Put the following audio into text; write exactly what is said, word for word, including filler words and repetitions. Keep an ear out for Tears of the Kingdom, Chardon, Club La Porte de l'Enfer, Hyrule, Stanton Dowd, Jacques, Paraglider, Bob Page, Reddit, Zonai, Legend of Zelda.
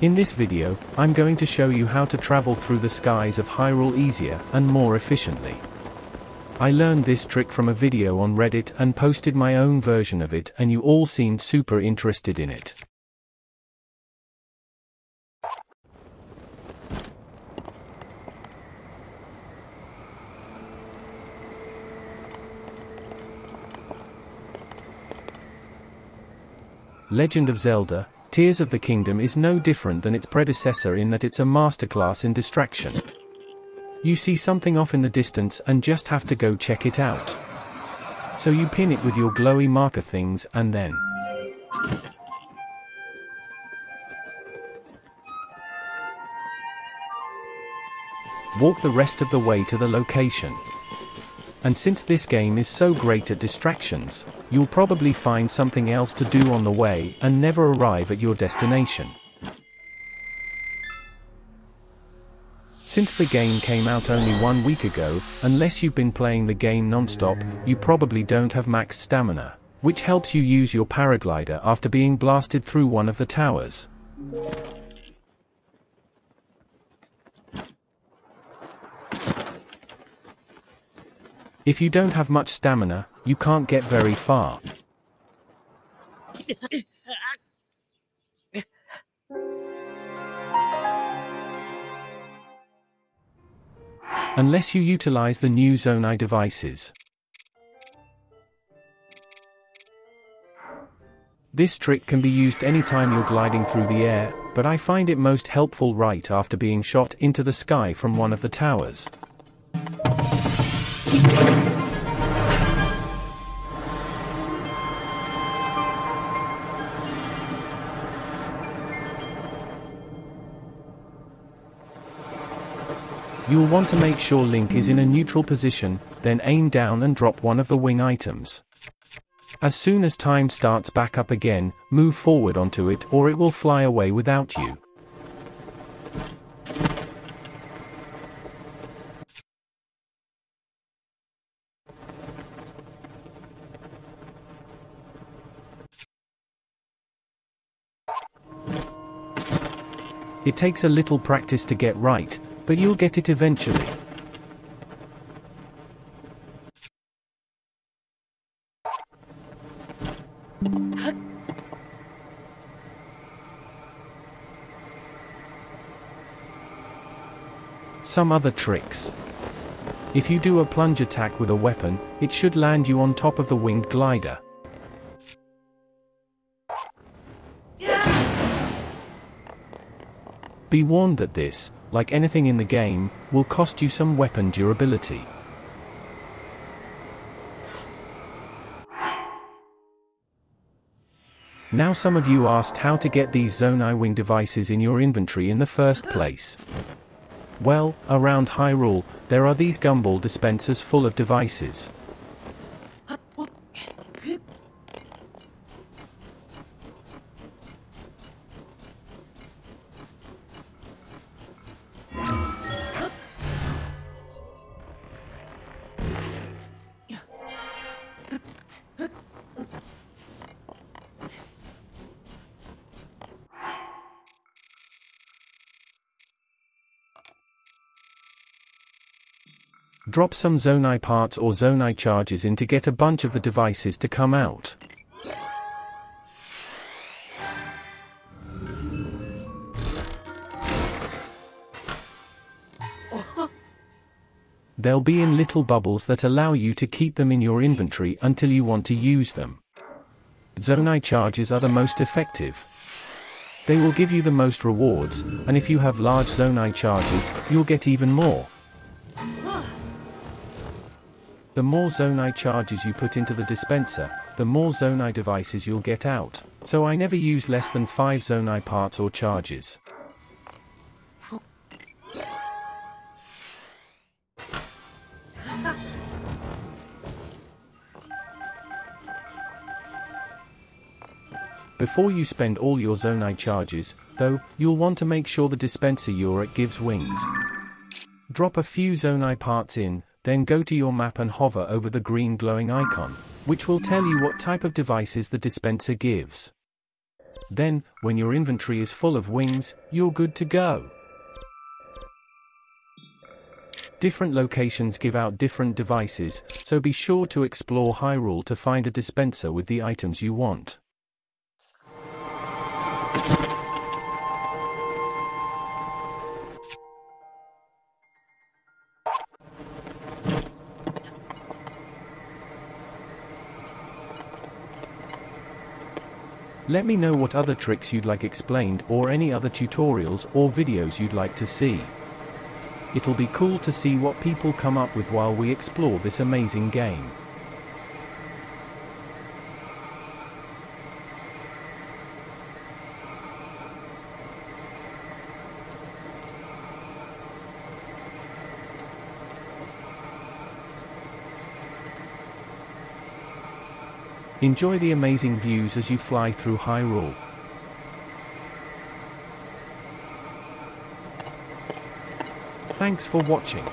In this video, I'm going to show you how to travel through the skies of Hyrule easier and more efficiently. I learned this trick from a video on Reddit and posted my own version of it, and you all seemed super interested in it. Legend of Zelda: Tears of the Kingdom is no different than its predecessor in that it's a masterclass in distraction. You see something off in the distance and just have to go check it out. So you pin it with your glowy marker things and then walk the rest of the way to the location. And since this game is so great at distractions, you'll probably find something else to do on the way and never arrive at your destination. Since the game came out only one week ago, unless you've been playing the game non-stop, you probably don't have max stamina, which helps you use your paraglider after being blasted through one of the towers. If you don't have much stamina, you can't get very far. Unless you utilize the new Zonai devices. This trick can be used anytime you're gliding through the air, but I find it most helpful right after being shot into the sky from one of the towers. You'll want to make sure Link is in a neutral position, then aim down and drop one of the wing items. As soon as time starts back up again, move forward onto it or it will fly away without you. It takes a little practice to get right, but you'll get it eventually. Some other tricks. If you do a plunge attack with a weapon, it should land you on top of the winged glider. Be warned that this, like anything in the game, will cost you some weapon durability. Now, some of you asked how to get these Zonai wing devices in your inventory in the first place. Well, around Hyrule, there are these gumball dispensers full of devices. Drop some Zonai parts or Zonai charges in to get a bunch of the devices to come out. They'll be in little bubbles that allow you to keep them in your inventory until you want to use them. Zonai charges are the most effective. They will give you the most rewards, and if you have large Zonai charges, you'll get even more. The more Zonai charges you put into the dispenser, the more Zonai devices you'll get out, so I never use less than five Zonai parts or charges. Before you spend all your Zonai charges, though, you'll want to make sure the dispenser you're at gives wings. Drop a few Zonai parts in, then go to your map and hover over the green glowing icon, which will tell you what type of devices the dispenser gives. Then, when your inventory is full of wings, you're good to go. Different locations give out different devices, so be sure to explore Hyrule to find a dispenser with the items you want. Let me know what other tricks you'd like explained or any other tutorials or videos you'd like to see. It'll be cool to see what people come up with while we explore this amazing game. Enjoy the amazing views as you fly through Hyrule. Thanks for watching.